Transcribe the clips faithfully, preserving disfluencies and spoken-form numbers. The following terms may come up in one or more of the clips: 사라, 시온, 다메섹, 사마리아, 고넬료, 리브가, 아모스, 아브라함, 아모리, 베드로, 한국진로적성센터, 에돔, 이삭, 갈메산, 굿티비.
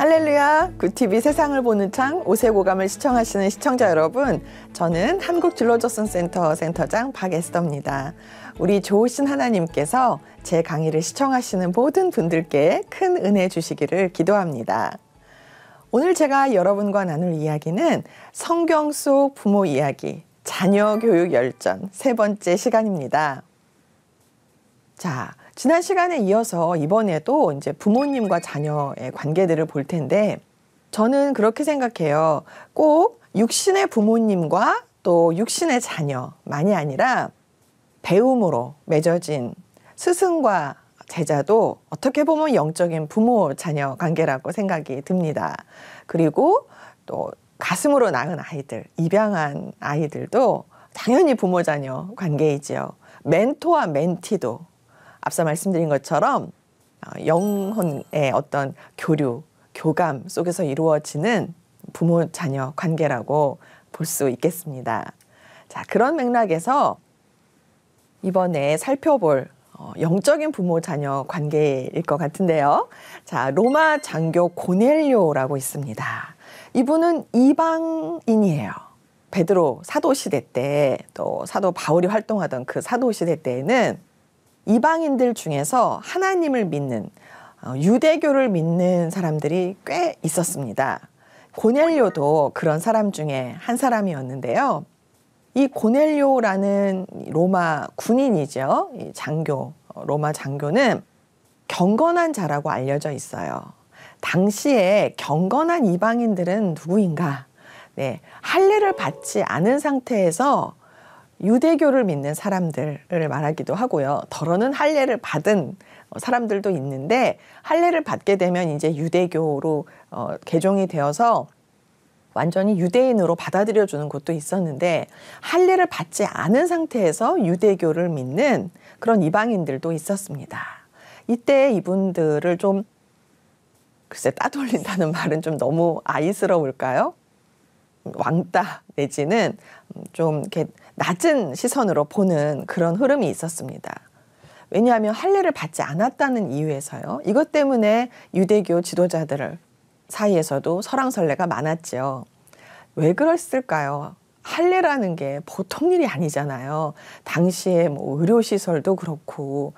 할렐루야, 굿티비 세상을 보는 창 오세고감을 시청하시는 시청자 여러분, 저는 한국진로적성센터 센터장 박애스더입니다. 우리 좋으신 하나님께서 제 강의를 시청하시는 모든 분들께 큰 은혜 주시기를 기도합니다. 오늘 제가 여러분과 나눌 이야기는 성경 속 부모 이야기, 자녀 교육 열전 세 번째 시간입니다. 자, 지난 시간에 이어서 이번에도 이제 부모님과 자녀의 관계들을 볼 텐데, 저는 그렇게 생각해요. 꼭 육신의 부모님과 또 육신의 자녀만이 아니라 배움으로 맺어진 스승과 제자도 어떻게 보면 영적인 부모 자녀 관계라고 생각이 듭니다. 그리고 또 가슴으로 낳은 아이들, 입양한 아이들도 당연히 부모 자녀 관계이지요. 멘토와 멘티도 앞서 말씀드린 것처럼 영혼의 어떤 교류, 교감 속에서 이루어지는 부모 자녀 관계라고 볼 수 있겠습니다. 자, 그런 맥락에서 이번에 살펴볼 영적인 부모 자녀 관계일 것 같은데요. 자, 로마 장교 고넬료라고 있습니다. 이분은 이방인이에요. 베드로 사도 시대 때, 또 사도 바울이 활동하던 그 사도 시대 때에는 이방인들 중에서 하나님을 믿는, 유대교를 믿는 사람들이 꽤 있었습니다. 고넬료도 그런 사람 중에 한 사람이었는데요. 이 고넬료라는 로마 군인이죠. 이 장교, 로마 장교는 경건한 자라고 알려져 있어요. 당시에 경건한 이방인들은 누구인가? 네, 할례를 받지 않은 상태에서 유대교를 믿는 사람들을 말하기도 하고요. 더러는 할례를 받은 사람들도 있는데, 할례를 받게 되면 이제 유대교로 어, 개종이 되어서 완전히 유대인으로 받아들여주는 곳도 있었는데, 할례를 받지 않은 상태에서 유대교를 믿는 그런 이방인들도 있었습니다. 이때 이분들을 좀, 글쎄, 따돌린다는 말은 좀 너무 아이스러울까요? 왕따 내지는 좀 이렇게 낮은 시선으로 보는 그런 흐름이 있었습니다. 왜냐하면 할례를 받지 않았다는 이유에서요. 이것 때문에 유대교 지도자들 사이에서도 설왕설래가 많았죠. 왜 그랬을까요? 할례라는 게 보통 일이 아니잖아요. 당시에 뭐 의료시설도 그렇고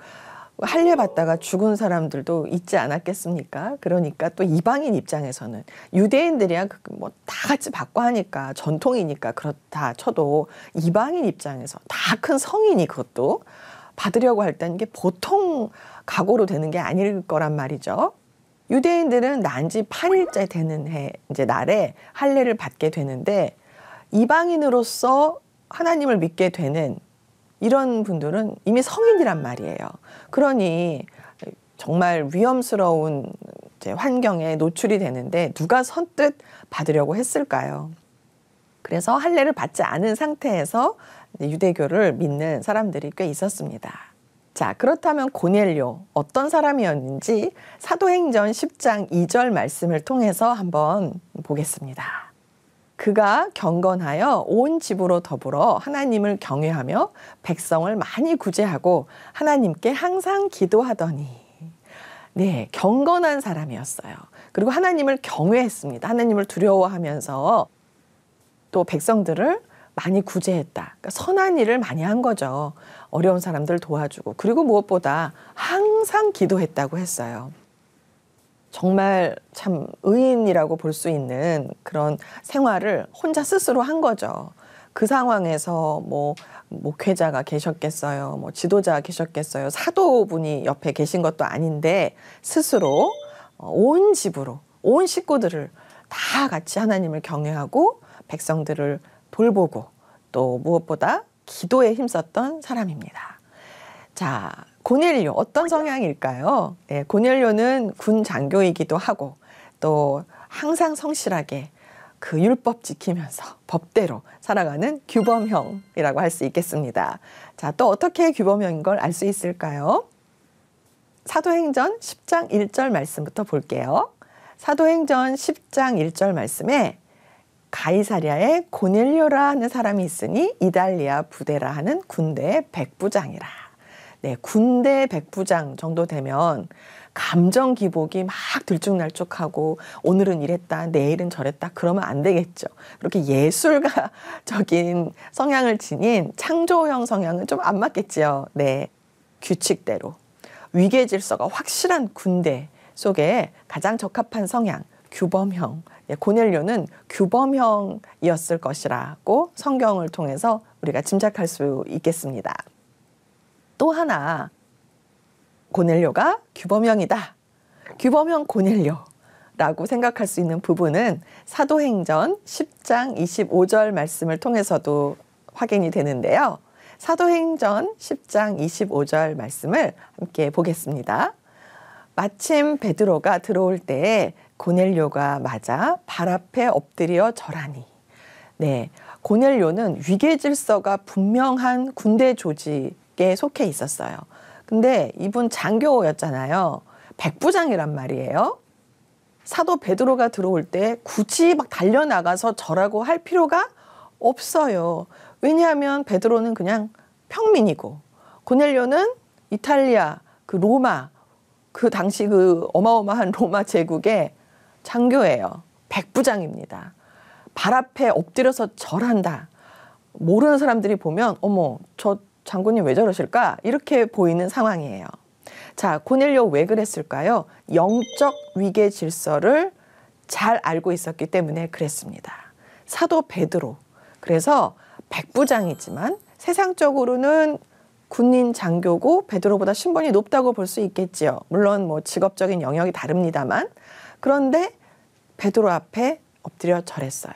할례 받다가 죽은 사람들도 있지 않았겠습니까? 그러니까 또 이방인 입장에서는 유대인들이야 뭐 다 같이 받고 하니까, 전통이니까 그렇다 쳐도 이방인 입장에서 다 큰 성인이 그것도 받으려고 할 때는 이게 보통 각오로 되는 게 아닐 거란 말이죠. 유대인들은 난지 팔 일째 되는 해, 이제 날에 할례를 받게 되는데, 이방인으로서 하나님을 믿게 되는 이런 분들은 이미 성인이란 말이에요. 그러니 정말 위험스러운 환경에 노출이 되는데 누가 선뜻 받으려고 했을까요? 그래서 할례를 받지 않은 상태에서 유대교를 믿는 사람들이 꽤 있었습니다. 자, 그렇다면 고넬료, 어떤 사람이었는지 사도행전 십 장 이 절 말씀을 통해서 한번 보겠습니다. 그가 경건하여 온 집으로 더불어 하나님을 경외하며 백성을 많이 구제하고 하나님께 항상 기도하더니, 네, 경건한 사람이었어요. 그리고 하나님을 경외했습니다. 하나님을 두려워하면서 또 백성들을 많이 구제했다. 그러니까 선한 일을 많이 한 거죠. 어려운 사람들 도와주고, 그리고 무엇보다 항상 기도했다고 했어요. 정말 참 의인이라고 볼 수 있는 그런 생활을 혼자 스스로 한 거죠. 그 상황에서 뭐 목회자가 계셨겠어요? 뭐 지도자가 계셨겠어요? 사도분이 옆에 계신 것도 아닌데 스스로 온 집으로, 온 식구들을 다 같이 하나님을 경외하고 백성들을 돌보고 또 무엇보다 기도에 힘썼던 사람입니다. 자, 고넬료, 어떤 성향일까요? 네, 고넬료는 군 장교이기도 하고 또 항상 성실하게 그 율법 지키면서 법대로 살아가는 규범형이라고 할 수 있겠습니다. 자, 또 어떻게 규범형인 걸 알 수 있을까요? 사도행전 십 장 일 절 말씀부터 볼게요. 사도행전 십 장 일 절 말씀에 가이사랴에 고넬료라 하는 사람이 있으니 이달리아 부데라 하는 군대의 백부장이라. 네, 군대 백부장 정도 되면 감정 기복이 막 들쭉날쭉하고 오늘은 이랬다 내일은 저랬다 그러면 안 되겠죠. 그렇게 예술가적인 성향을 지닌 창조형 성향은 좀 안 맞겠지요. 네, 규칙대로 위계 질서가 확실한 군대 속에 가장 적합한 성향 규범형, 예, 고넬료는 규범형이었을 것이라고 성경을 통해서 우리가 짐작할 수 있겠습니다. 또 하나, 고넬료가 규범형이다, 규범형 고넬료라고 생각할 수 있는 부분은 사도행전 십 장 이십오 절 말씀을 통해서도 확인이 되는데요. 사도행전 십 장 이십오 절 말씀을 함께 보겠습니다. 마침 베드로가 들어올 때에 고넬료가 맞아 발 앞에 엎드려 절하니. 네, 고넬료는 위계 질서가 분명한 군대 조직에 속해 있었어요. 근데 이분 장교였잖아요. 백부장이란 말이에요. 사도 베드로가 들어올 때 굳이 막 달려나가서 절하고 할 필요가 없어요. 왜냐하면 베드로는 그냥 평민이고 고넬료는 이탈리아, 그 로마, 그 당시 그 어마어마한 로마 제국의 장교예요. 백부장입니다. 발 앞에 엎드려서 절한다. 모르는 사람들이 보면 어머, 저 장군님 왜 저러실까? 이렇게 보이는 상황이에요. 자, 고넬료 왜 그랬을까요? 영적 위계 질서를 잘 알고 있었기 때문에 그랬습니다. 사도 베드로. 그래서 백부장이지만 세상적으로는 군인 장교고 베드로보다 신분이 높다고 볼 수 있겠지요. 물론 뭐 직업적인 영역이 다릅니다만. 그런데 베드로 앞에 엎드려 절했어요.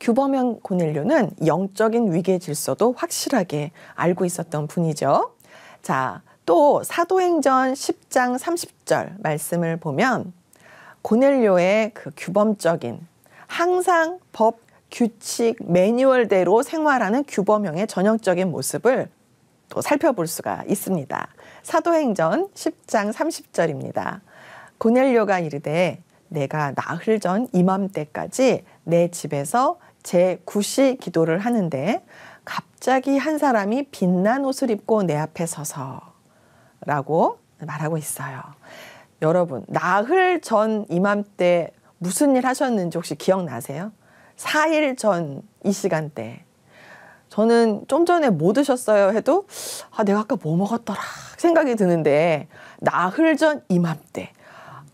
규범형 고넬료는 영적인 위계 질서도 확실하게 알고 있었던 분이죠. 자, 또 사도행전 십 장 삼십 절 말씀을 보면 고넬료의 그 규범적인 항상 법, 규칙, 매뉴얼대로 생활하는 규범형의 전형적인 모습을 또 살펴볼 수가 있습니다. 사도행전 십 장 삼십 절입니다. 고넬료가 이르되 내가 나흘 전 이맘때까지 내 집에서 제구 시 기도를 하는데 갑자기 한 사람이 빛난 옷을 입고 내 앞에 서서 라고 말하고 있어요. 여러분, 나흘 전 이맘때 무슨 일 하셨는지 혹시 기억나세요? 사 일 전 이 시간대. 저는 좀 전에 뭐 드셨어요 해도 아, 내가 아까 뭐 먹었더라 생각이 드는데 나흘 전 이맘때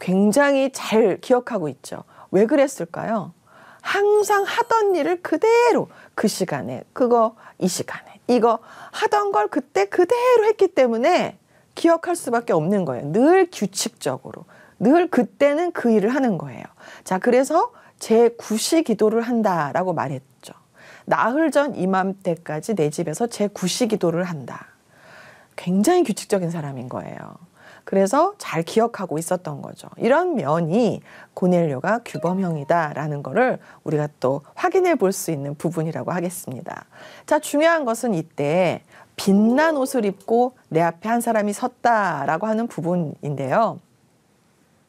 굉장히 잘 기억하고 있죠. 왜 그랬을까요? 항상 하던 일을 그대로 그 시간에 그거 이 시간에 이거 하던 걸 그때 그대로 했기 때문에 기억할 수밖에 없는 거예요. 늘 규칙적으로 늘 그때는 그 일을 하는 거예요. 자, 그래서 제구 시 기도를 한다라고 말했죠. 나흘 전 이맘때까지 내 집에서 제구 시 기도를 한다. 굉장히 규칙적인 사람인 거예요. 그래서 잘 기억하고 있었던 거죠. 이런 면이 고넬료가 규범형이다라는 거를 우리가 또 확인해 볼 수 있는 부분이라고 하겠습니다. 자, 중요한 것은 이때 빛난 옷을 입고 내 앞에 한 사람이 섰다라고 하는 부분인데요.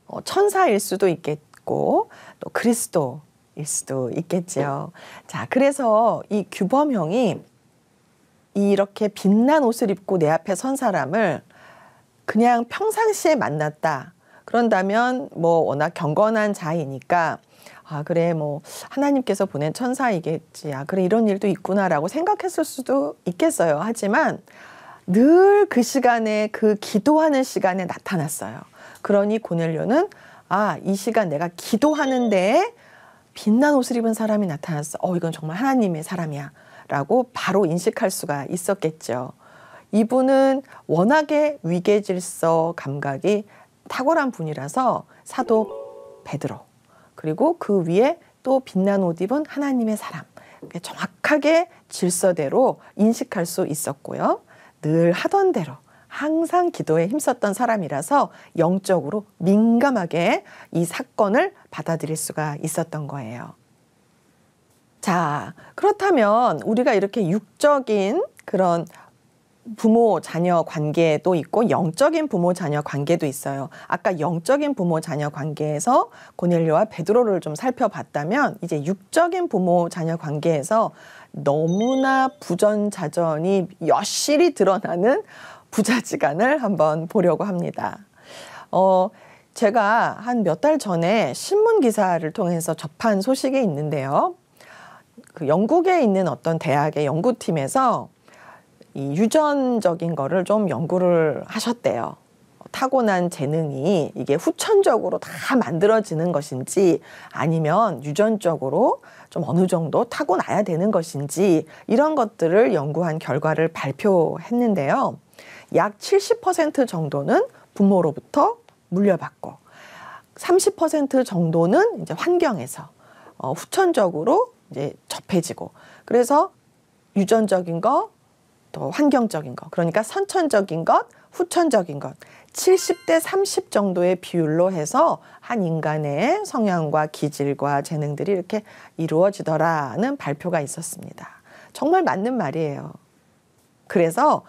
어, 천사일 수도 있겠죠. 또 그리스도일 수도 있겠지요. 자, 그래서 이 규범형이 이렇게 빛난 옷을 입고 내 앞에 선 사람을 그냥 평상시에 만났다. 그런다면 뭐 워낙 경건한 자이니까 아, 그래 뭐 하나님께서 보낸 천사이겠지. 아, 그래 이런 일도 있구나라고 생각했을 수도 있겠어요. 하지만 늘 그 시간에 그 기도하는 시간에 나타났어요. 그러니 고넬료는 아, 이 시간 내가 기도하는데 빛난 옷을 입은 사람이 나타났어. 어, 이건 정말 하나님의 사람이야 라고 바로 인식할 수가 있었겠죠. 이분은 워낙에 위계 질서 감각이 탁월한 분이라서 사도 베드로 그리고 그 위에 또 빛난 옷 입은 하나님의 사람 정확하게 질서대로 인식할 수 있었고요. 늘 하던 대로 항상 기도에 힘썼던 사람이라서 영적으로 민감하게 이 사건을 받아들일 수가 있었던 거예요. 자, 그렇다면 우리가 이렇게 육적인 그런 부모 자녀 관계도 있고 영적인 부모 자녀 관계도 있어요. 아까 영적인 부모 자녀 관계에서 고넬료와 베드로를 좀 살펴봤다면 이제 육적인 부모 자녀 관계에서 너무나 부전자전이 여실히 드러나는 부자지간을 한번 보려고 합니다. 어, 제가 한 몇 달 전에 신문 기사를 통해서 접한 소식이 있는데요. 그 영국에 있는 어떤 대학의 연구팀에서 이 유전적인 거를 좀 연구를 하셨대요. 타고난 재능이 이게 후천적으로 다 만들어지는 것인지 아니면 유전적으로 좀 어느 정도 타고나야 되는 것인지 이런 것들을 연구한 결과를 발표했는데요. 약 칠십 퍼센트 정도는 부모로부터 물려받고 삼십 퍼센트 정도는 이제 환경에서 어, 후천적으로 이제 접해지고, 그래서 유전적인 거, 또 환경적인 거, 그러니까 선천적인 것, 후천적인 것 칠십 대 삼십 정도의 비율로 해서 한 인간의 성향과 기질과 재능들이 이렇게 이루어지더라는 발표가 있었습니다. 정말 맞는 말이에요. 그래서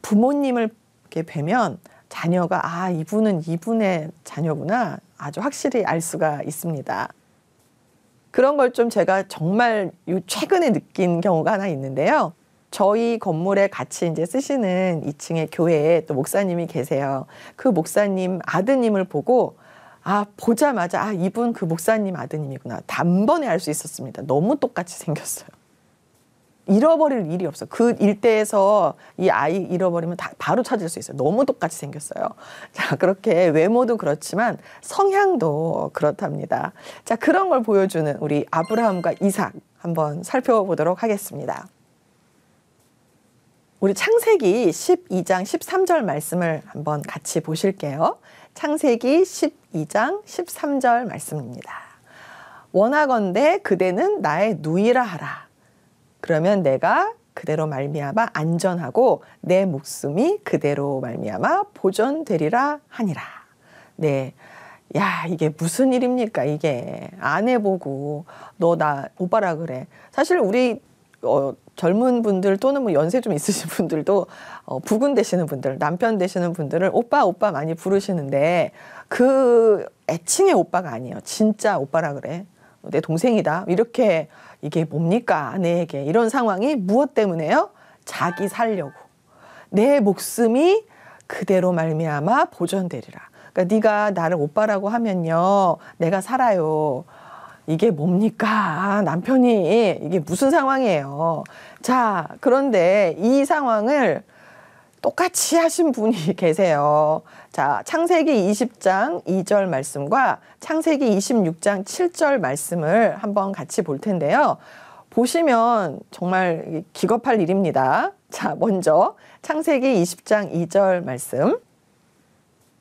부모님을 이렇게 뵈면 자녀가 아, 이분은 이분의 자녀구나 아주 확실히 알 수가 있습니다. 그런 걸 좀 제가 정말 요 최근에 느낀 경우가 하나 있는데요. 저희 건물에 같이 이제 쓰시는 이 층의 교회에 또 목사님이 계세요. 그 목사님 아드님을 보고 아, 보자마자 아, 이분 그 목사님 아드님이구나 단번에 알 수 있었습니다. 너무 똑같이 생겼어요. 잃어버릴 일이 없어요. 그 일대에서 이 아이 잃어버리면 다 바로 찾을 수 있어요. 너무 똑같이 생겼어요. 자, 그렇게 외모도 그렇지만 성향도 그렇답니다. 자, 그런 걸 보여주는 우리 아브라함과 이삭 한번 살펴보도록 하겠습니다. 우리 창세기 십이 장 십삼 절 말씀을 한번 같이 보실게요. 창세기 십이 장 십삼 절 말씀입니다. 원하건대 그대는 나의 누이라 하라. 그러면 내가 그대로 말미암아 안전하고 내 목숨이 그대로 말미암아 보존되리라 하니라. 네, 야, 이게 무슨 일입니까? 이게 안 해보고 너 나 오빠라 그래. 사실 우리 어, 젊은 분들 또는 뭐 연세 좀 있으신 분들도 어, 부군 되시는 분들, 남편 되시는 분들을 오빠 오빠 많이 부르시는데 그 애칭의 오빠가 아니에요. 진짜 오빠라 그래. 내 동생이다. 이렇게 이게 뭡니까? 아내에게. 이런 상황이 무엇 때문에요? 자기 살려고. 내 목숨이 그대로 말미암아 보존되리라. 그러니까 네가 나를 오빠라고 하면요, 내가 살아요. 이게 뭡니까? 남편이. 이게 무슨 상황이에요? 자, 그런데 이 상황을 똑같이 하신 분이 계세요. 자, 창세기 이십 장 이 절 말씀과 창세기 이십육 장 칠 절 말씀을 한번 같이 볼 텐데요. 보시면 정말 기겁할 일입니다. 자, 먼저 창세기 이십 장 이 절 말씀.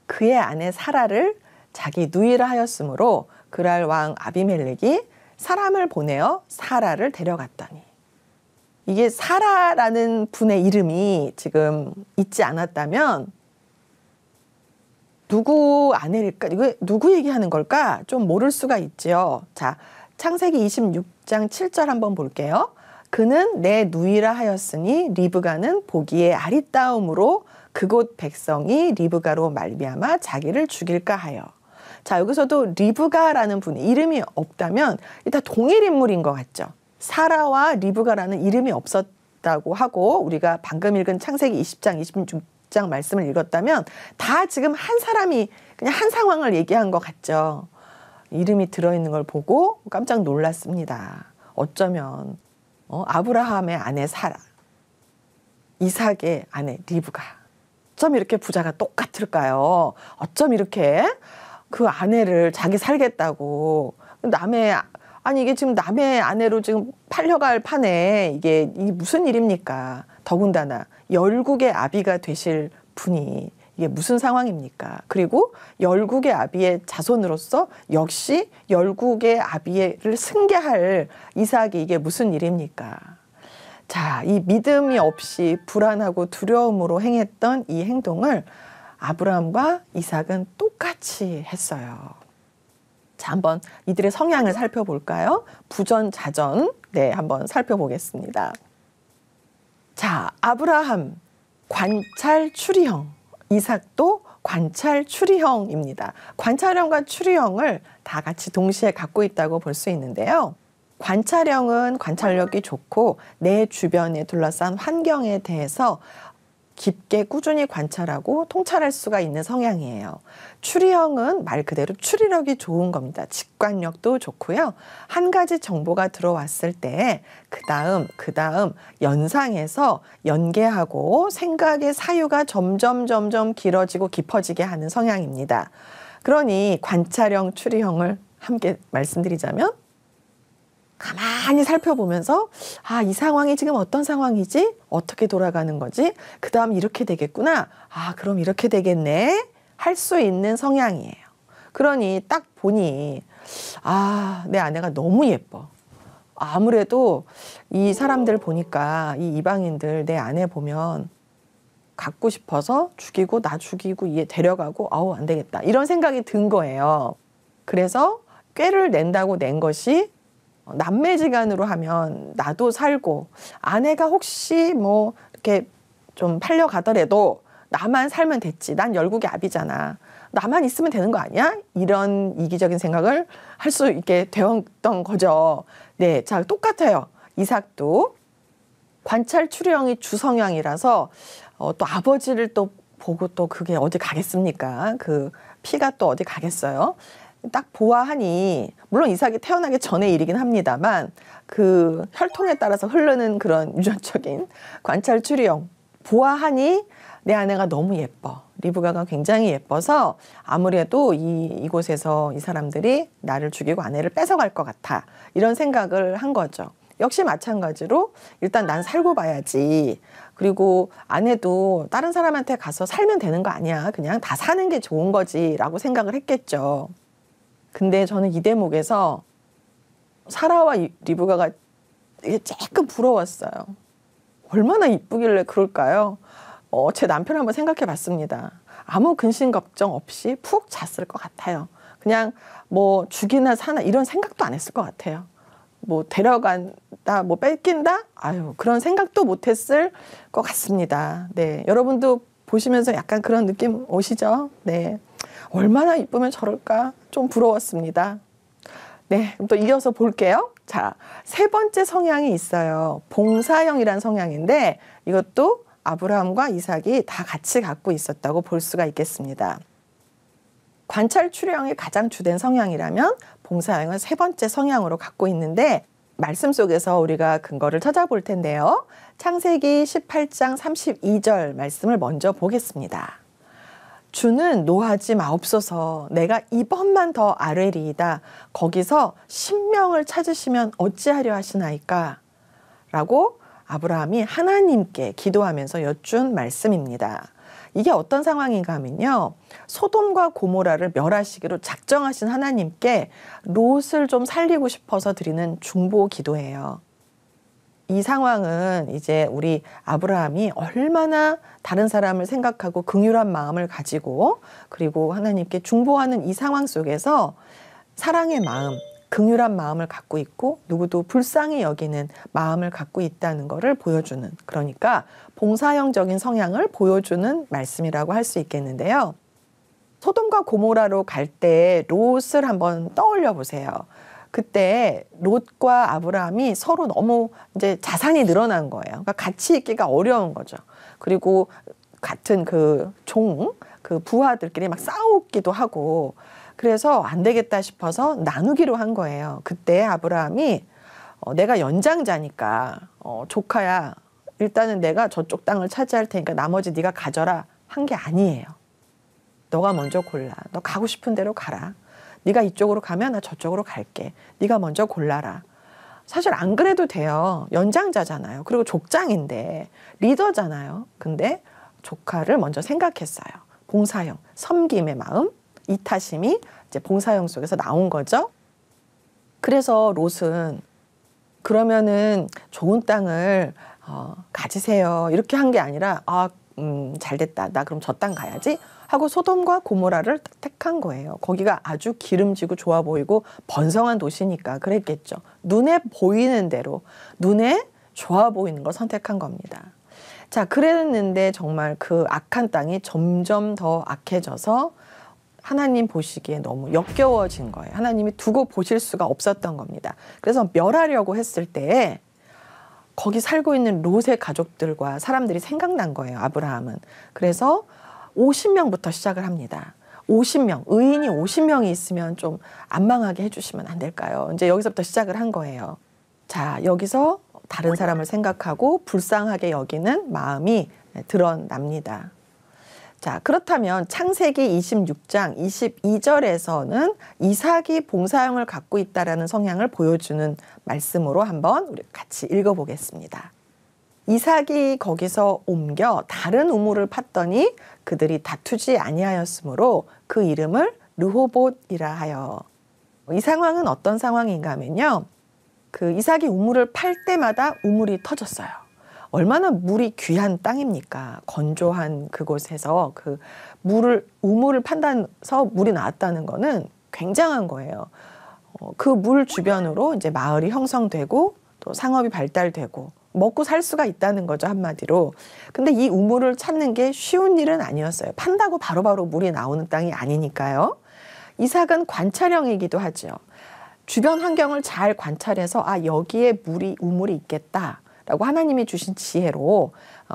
그의 아내 사라를 자기 누이라 하였으므로 그랄 왕 아비멜렉이 사람을 보내어 사라를 데려갔더니. 이게 사라라는 분의 이름이 지금 있지 않았다면 누구 아내일까? 이거 누구 얘기하는 걸까? 좀 모를 수가 있지요. 자, 창세기 이십육 장 칠 절 한번 볼게요. 그는 내 누이라 하였으니 리브가는 보기에 아리따움으로 그곳 백성이 리브가로 말미암아 자기를 죽일까 하여. 자, 여기서도 리브가라는 분의 이름이 없다면 다 동일 인물인 것 같죠. 사라와 리브가라는 이름이 없었다고 하고 우리가 방금 읽은 창세기 이십 장 이십육 장 말씀을 읽었다면 다 지금 한 사람이 그냥 한 상황을 얘기한 것 같죠. 이름이 들어있는 걸 보고 깜짝 놀랐습니다. 어쩌면 어, 아브라함의 아내 사라, 이삭의 아내 리브가, 어쩜 이렇게 부자가 똑같을까요? 어쩜 이렇게 그 아내를 자기 살겠다고 남의, 아니 이게 지금 남의 아내로 지금 팔려갈 판에 이게, 이게 무슨 일입니까? 더군다나 열국의 아비가 되실 분이 이게 무슨 상황입니까? 그리고 열국의 아비의 자손으로서 역시 열국의 아비를 승계할 이삭이 이게 무슨 일입니까? 자, 이 믿음이 없이 불안하고 두려움으로 행했던 이 행동을 아브라함과 이삭은 똑같이 했어요. 자, 한번 이들의 성향을 살펴볼까요? 부전자전, 네, 한번 살펴보겠습니다. 자, 아브라함 관찰 추리형, 이삭도 관찰 추리형입니다. 관찰형과 추리형을 다 같이 동시에 갖고 있다고 볼 수 있는데요. 관찰형은 관찰력이 좋고 내 주변에 둘러싼 환경에 대해서 깊게 꾸준히 관찰하고 통찰할 수가 있는 성향이에요. 추리형은 말 그대로 추리력이 좋은 겁니다. 직관력도 좋고요. 한 가지 정보가 들어왔을 때 그 다음 그 다음 연상해서 연계하고 생각의 사유가 점점 점점 길어지고 깊어지게 하는 성향입니다. 그러니 관찰형, 추리형을 함께 말씀드리자면 가만히 살펴보면서 아, 이 상황이 지금 어떤 상황이지? 어떻게 돌아가는 거지? 그 다음 이렇게 되겠구나. 아, 그럼 이렇게 되겠네. 할 수 있는 성향이에요. 그러니 딱 보니 아, 내 아내가 너무 예뻐. 아무래도 이 사람들 보니까 이 이방인들 내 아내 보면 갖고 싶어서 죽이고 나 죽이고 얘 데려가고 아우 안 되겠다. 이런 생각이 든 거예요. 그래서 꾀를 낸다고 낸 것이 남매지간으로 하면 나도 살고 아내가 혹시 뭐 이렇게 좀 팔려가더라도 나만 살면 됐지. 난 열국의 아비잖아. 나만 있으면 되는 거 아니야? 이런 이기적인 생각을 할 수 있게 되었던 거죠. 네, 자 똑같아요. 이삭도 관찰 추리형이 주성향이라서 어, 또 아버지를 또 보고 또 그게 어디 가겠습니까? 그 피가 또 어디 가겠어요? 딱 보아하니 물론 이삭이 태어나기 전의 일이긴 합니다만 그 혈통에 따라서 흐르는 그런 유전적인 관찰 추리형 보아하니 내 아내가 너무 예뻐. 리브가가 굉장히 예뻐서 아무래도 이, 이곳에서 이 사람들이 나를 죽이고 아내를 뺏어갈 것 같아. 이런 생각을 한 거죠. 역시 마찬가지로 일단 난 살고 봐야지. 그리고 아내도 다른 사람한테 가서 살면 되는 거 아니야. 그냥 다 사는 게 좋은 거지 라고 생각을 했겠죠. 근데 저는 이 대목에서 사라와 리브가가 이게 조금 부러웠어요. 얼마나 이쁘길래 그럴까요? 어, 제 남편을 한번 생각해 봤습니다. 아무 근심 걱정 없이 푹 잤을 것 같아요. 그냥 뭐 죽이나 사나 이런 생각도 안 했을 것 같아요. 뭐 데려간다, 뭐 뺏긴다? 아유, 그런 생각도 못 했을 것 같습니다. 네, 여러분도 보시면서 약간 그런 느낌 오시죠? 네, 얼마나 이쁘면 저럴까? 좀 부러웠습니다. 네, 그럼 또 이어서 볼게요. 자, 세 번째 성향이 있어요. 봉사형이란 성향인데 이것도 아브라함과 이삭이 다 같이 갖고 있었다고 볼 수가 있겠습니다. 관찰 추리형이 가장 주된 성향이라면 봉사형은 세 번째 성향으로 갖고 있는데 말씀 속에서 우리가 근거를 찾아볼 텐데요. 창세기 십팔 장 삼십이 절 말씀을 먼저 보겠습니다. 주는 노하지 마옵소서. 내가 이번만 더 아뢰리이다. 거기서 신명을 찾으시면 어찌하려 하시나이까? 라고 아브라함이 하나님께 기도하면서 여쭌 말씀입니다. 이게 어떤 상황인가 하면요. 소돔과 고모라를 멸하시기로 작정하신 하나님께 롯을 좀 살리고 싶어서 드리는 중보 기도예요. 이 상황은 이제 우리 아브라함이 얼마나 다른 사람을 생각하고 긍휼한 마음을 가지고 그리고 하나님께 중보하는 이 상황 속에서 사랑의 마음, 긍휼한 마음을 갖고 있고 누구도 불쌍히 여기는 마음을 갖고 있다는 것을 보여주는 그러니까 봉사형적인 성향을 보여주는 말씀이라고 할 수 있겠는데요. 소돔과 고모라로 갈 때 롯을 한번 떠올려 보세요. 그때 롯과 아브라함이 서로 너무 이제 자산이 늘어난 거예요. 그러니까 같이 있기가 어려운 거죠. 그리고 같은 그 종, 그 부하들끼리 막 싸우기도 하고 그래서 안 되겠다 싶어서 나누기로 한 거예요. 그때 아브라함이 어, 내가 연장자니까 어, 조카야 일단은 내가 저쪽 땅을 차지할 테니까 나머지 네가 가져라 한 게 아니에요. 너가 먼저 골라. 너 가고 싶은 대로 가라. 네가 이쪽으로 가면 나 저쪽으로 갈게. 네가 먼저 골라라. 사실 안 그래도 돼요. 연장자잖아요. 그리고 족장인데 리더잖아요. 근데 조카를 먼저 생각했어요. 봉사형, 섬김의 마음, 이타심이 이제 봉사형 속에서 나온 거죠. 그래서 롯은 그러면은 좋은 땅을 어, 가지세요. 이렇게 한 게 아니라 아, 음, 잘 됐다. 나 그럼 저 땅 가야지. 하고 소돔과 고모라를 택한 거예요. 거기가 아주 기름지고 좋아 보이고 번성한 도시니까 그랬겠죠. 눈에 보이는 대로 눈에 좋아 보이는 걸 선택한 겁니다. 자, 그랬는데 정말 그 악한 땅이 점점 더 악해져서 하나님 보시기에 너무 역겨워진 거예요. 하나님이 두고 보실 수가 없었던 겁니다. 그래서 멸하려고 했을 때 거기 살고 있는 롯의 가족들과 사람들이 생각난 거예요, 아브라함은. 그래서 오십 명부터 시작을 합니다. 오십 명, 의인이 오십 명이 있으면 좀 안 망하게 해주시면 안 될까요? 이제 여기서부터 시작을 한 거예요. 자, 여기서 다른 사람을 생각하고 불쌍하게 여기는 마음이 드러납니다. 자, 그렇다면 창세기 이십육 장 이십이 절에서는 이삭이 봉사형을 갖고 있다라는 성향을 보여주는 말씀으로 한번 우리 같이 읽어보겠습니다. 이삭이 거기서 옮겨 다른 우물을 팠더니 그들이 다투지 아니하였으므로 그 이름을 르호봇이라 하여. 이 상황은 어떤 상황인가 하면요, 그 이삭이 우물을 팔 때마다 우물이 터졌어요. 얼마나 물이 귀한 땅입니까? 건조한 그곳에서 그 물을, 우물을 판다서 물이 나왔다는 거는 굉장한 거예요. 어, 그 물 주변으로 이제 마을이 형성되고 또 상업이 발달되고 먹고 살 수가 있다는 거죠, 한마디로. 근데 이 우물을 찾는 게 쉬운 일은 아니었어요. 판다고 바로바로 물이 나오는 땅이 아니니까요. 이삭은 관찰형이기도 하죠. 주변 환경을 잘 관찰해서 아, 여기에 물이, 우물이 있겠다 라고 하나님이 주신 지혜로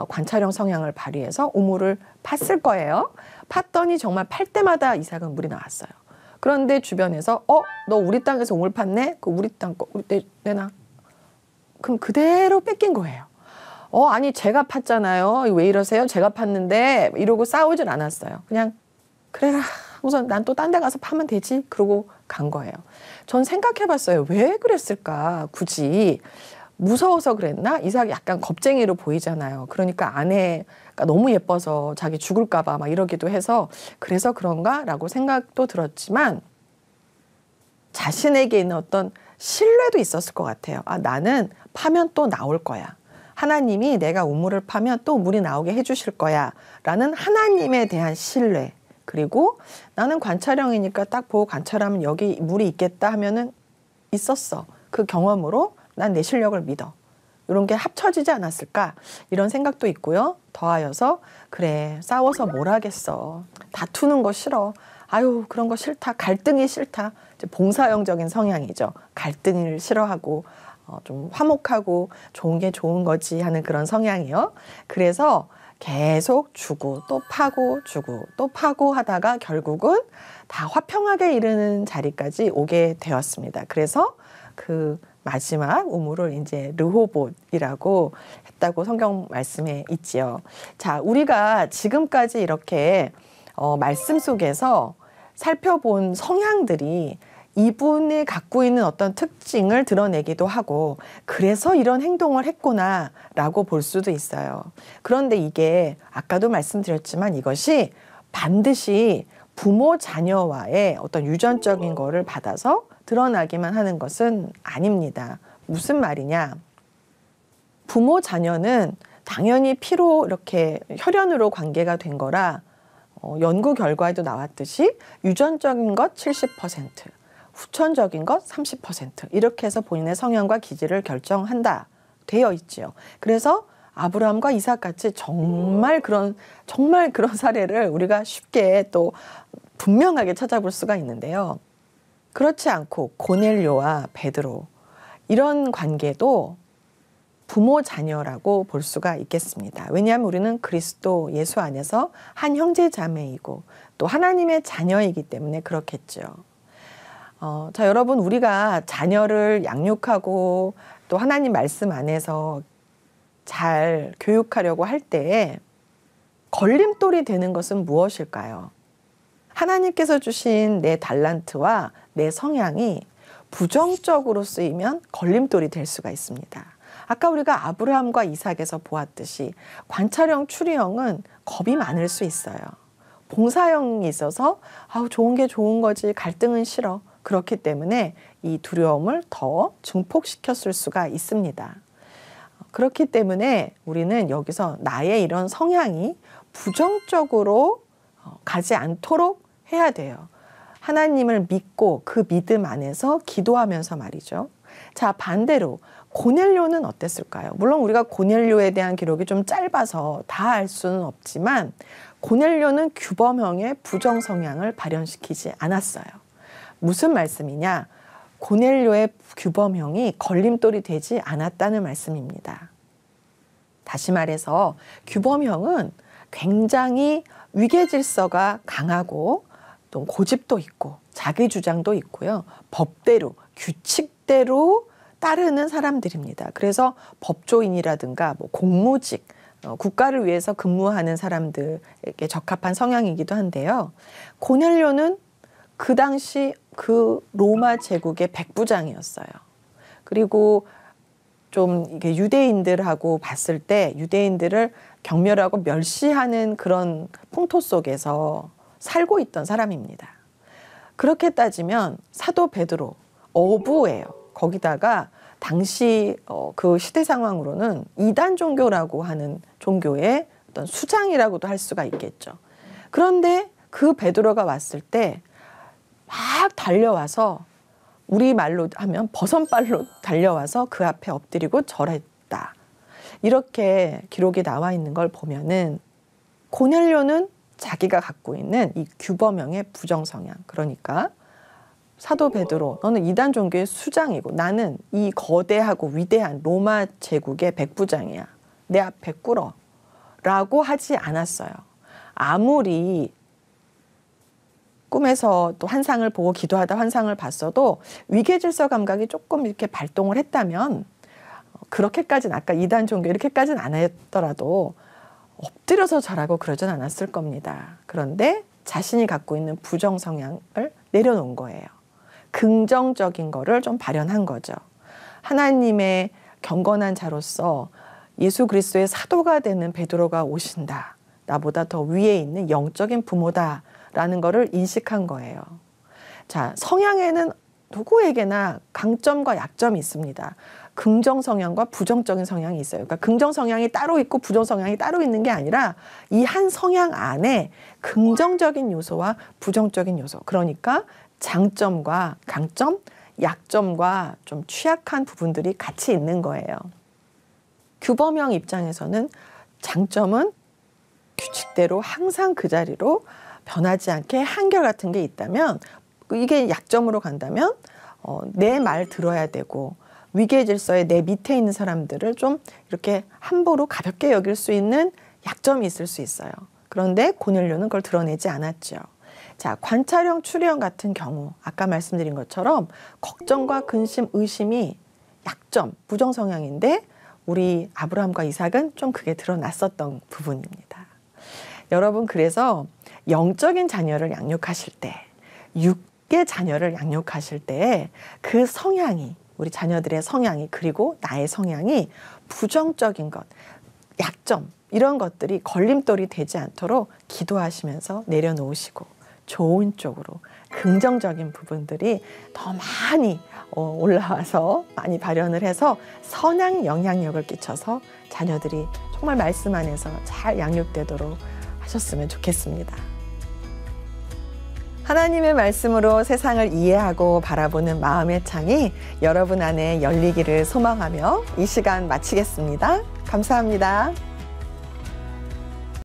관찰형 성향을 발휘해서 우물을 팠을 거예요. 팠더니 정말 팔 때마다 이삭은 물이 나왔어요. 그런데 주변에서 어? 너 우리 땅에서 우물 팠네? 그 우리 땅 거 우리 내, 내놔. 그럼 그대로 뺏긴 거예요. 어, 아니 제가 팠잖아요. 왜 이러세요? 제가 팠는데. 이러고 싸우질 않았어요. 그냥 그래라. 우선 난 또 딴 데 가서 파면 되지. 그러고 간 거예요. 전 생각해봤어요. 왜 그랬을까? 굳이. 무서워서 그랬나? 이삭이 약간 겁쟁이로 보이잖아요. 그러니까 아내가 너무 예뻐서 자기 죽을까 봐 막 이러기도 해서 그래서 그런가? 라고 생각도 들었지만 자신에게 있는 어떤 신뢰도 있었을 것 같아요. 아, 나는 파면 또 나올 거야. 하나님이 내가 우물을 파면 또 물이 나오게 해주실 거야 라는 하나님에 대한 신뢰. 그리고 나는 관찰형이니까 딱 보고 관찰하면 여기 물이 있겠다 하면은 있었어. 그 경험으로 난 내 실력을 믿어. 이런 게 합쳐지지 않았을까? 이런 생각도 있고요. 더하여서 그래, 싸워서 뭘 하겠어. 다투는 거 싫어. 아유, 그런 거 싫다. 갈등이 싫다. 이제 봉사형적인 성향이죠. 갈등을 싫어하고 어, 좀 화목하고 좋은 게 좋은 거지 하는 그런 성향이요. 그래서 계속 주고 또 파고 주고 또 파고 하다가 결국은 다 화평하게 이르는 자리까지 오게 되었습니다. 그래서 그 마지막 우물을 이제 르호봇이라고 했다고 성경 말씀에 있지요. 자, 우리가 지금까지 이렇게 어, 말씀 속에서 살펴본 성향들이 이분이 갖고 있는 어떤 특징을 드러내기도 하고 그래서 이런 행동을 했구나 라고 볼 수도 있어요. 그런데 이게 아까도 말씀드렸지만 이것이 반드시 부모 자녀와의 어떤 유전적인 거를 받아서 드러나기만 하는 것은 아닙니다. 무슨 말이냐? 부모 자녀는 당연히 피로 이렇게 혈연으로 관계가 된 거라 어, 연구 결과에도 나왔듯이 유전적인 것 칠십 퍼센트, 후천적인 것 삼십 퍼센트 이렇게 해서 본인의 성향과 기질을 결정한다 되어 있지요. 그래서 아브라함과 이삭 같이 정말 그런 정말 그런 사례를 우리가 쉽게 또 분명하게 찾아볼 수가 있는데요. 그렇지 않고 고넬료와 베드로 이런 관계도 부모 자녀라고 볼 수가 있겠습니다. 왜냐하면 우리는 그리스도 예수 안에서 한 형제 자매이고 또 하나님의 자녀이기 때문에 그렇겠죠. 어, 자, 여러분, 우리가 자녀를 양육하고 또 하나님 말씀 안에서 잘 교육하려고 할 때에 걸림돌이 되는 것은 무엇일까요? 하나님께서 주신 내 달란트와 내 성향이 부정적으로 쓰이면 걸림돌이 될 수가 있습니다. 아까 우리가 아브라함과 이삭에서 보았듯이 관찰형, 추리형은 겁이 많을 수 있어요. 봉사형이 있어서 아우, 좋은 게 좋은 거지, 갈등은 싫어. 그렇기 때문에 이 두려움을 더 증폭시켰을 수가 있습니다. 그렇기 때문에 우리는 여기서 나의 이런 성향이 부정적으로 가지 않도록 해야 돼요. 하나님을 믿고 그 믿음 안에서 기도하면서 말이죠. 자, 반대로 고넬료는 어땠을까요? 물론 우리가 고넬료에 대한 기록이 좀 짧아서 다 알 수는 없지만 고넬료는 규범형의 부정 성향을 발현시키지 않았어요. 무슨 말씀이냐? 고넬료의 규범형이 걸림돌이 되지 않았다는 말씀입니다. 다시 말해서 규범형은 굉장히 위계질서가 강하고 또 고집도 있고 자기 주장도 있고요. 법대로, 규칙대로 따르는 사람들입니다. 그래서 법조인이라든가 뭐 공무직, 국가를 위해서 근무하는 사람들에게 적합한 성향이기도 한데요. 고넬료는 그 당시 그 로마 제국의 백부장이었어요. 그리고 좀 이게 유대인들하고 봤을 때 유대인들을 경멸하고 멸시하는 그런 풍토 속에서 살고 있던 사람입니다. 그렇게 따지면 사도 베드로, 어부예요. 거기다가 당시 그 시대 상황으로는 이단 종교라고 하는 종교의 어떤 수장이라고도 할 수가 있겠죠. 그런데 그 베드로가 왔을 때 막 달려와서 우리 말로 하면 버선발로 달려와서 그 앞에 엎드리고 절했다. 이렇게 기록이 나와 있는 걸 보면은 고넬료는 자기가 갖고 있는 이 규범형의 부정성향, 그러니까 사도 베드로, 너는 이단 종교의 수장이고 나는 이 거대하고 위대한 로마 제국의 백부장이야. 내 앞에 꿇어. 라고 하지 않았어요. 아무리 꿈에서 또 환상을 보고 기도하다 환상을 봤어도 위계질서 감각이 조금 이렇게 발동을 했다면 그렇게까지는, 아까 이단 종교 이렇게까지는 안 했더라도 엎드려서 절하고 그러진 않았을 겁니다. 그런데 자신이 갖고 있는 부정 성향을 내려놓은 거예요. 긍정적인 거를 좀 발현한 거죠. 하나님의 경건한 자로서 예수 그리스도의 사도가 되는 베드로가 오신다. 나보다 더 위에 있는 영적인 부모다라는 거를 인식한 거예요. 자, 성향에는 누구에게나 강점과 약점이 있습니다. 긍정 성향과 부정적인 성향이 있어요. 그러니까 긍정 성향이 따로 있고 부정 성향이 따로 있는 게 아니라 이 한 성향 안에 긍정적인 요소와 부정적인 요소, 그러니까 장점과 강점, 약점과 좀 취약한 부분들이 같이 있는 거예요. 규범형 입장에서는 장점은 규칙대로 항상 그 자리로 변하지 않게 한결같은 게 있다면, 이게 약점으로 간다면 어, 내 말 들어야 되고 위계질서에 내 밑에 있는 사람들을 좀 이렇게 함부로 가볍게 여길 수 있는 약점이 있을 수 있어요. 그런데 고넬료는 그걸 드러내지 않았죠. 자, 관찰형 추리형 같은 경우 아까 말씀드린 것처럼 걱정과 근심, 의심이 약점, 부정성향인데 우리 아브라함과 이삭은 좀 그게 드러났었던 부분입니다. 여러분, 그래서 영적인 자녀를 양육하실 때, 육계 자녀를 양육하실 때 그 성향이, 우리 자녀들의 성향이, 그리고 나의 성향이 부정적인 것, 약점, 이런 것들이 걸림돌이 되지 않도록 기도하시면서 내려놓으시고 좋은 쪽으로 긍정적인 부분들이 더 많이 올라와서 많이 발현을 해서 선한 영향력을 끼쳐서 자녀들이 정말 말씀 안에서 잘 양육되도록 하셨으면 좋겠습니다. 하나님의 말씀으로 세상을 이해하고 바라보는 마음의 창이 여러분 안에 열리기를 소망하며 이 시간 마치겠습니다. 감사합니다.